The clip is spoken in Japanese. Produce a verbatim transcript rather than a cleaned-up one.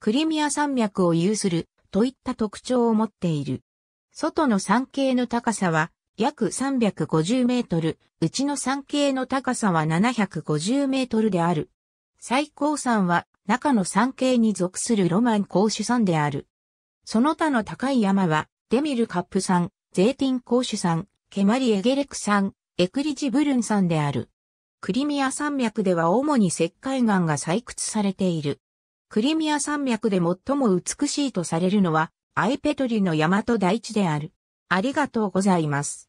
クリミア山脈を有するといった特徴を持っている。外の山径の高さは約さんびゃくごじゅうメートル、うちの山径の高さはななひゃくごじゅうメートルである。最高山は中の山系に属するロマン高主山である。その他の高い山は、デミルカップ山、ゼーティン高主山、ケマリエゲレク山、エクリジブルン山である。クリミア山脈では主に石灰岩が採掘されている。クリミア山脈で最も美しいとされるのは、アイペトリの大和台地である。ありがとうございます。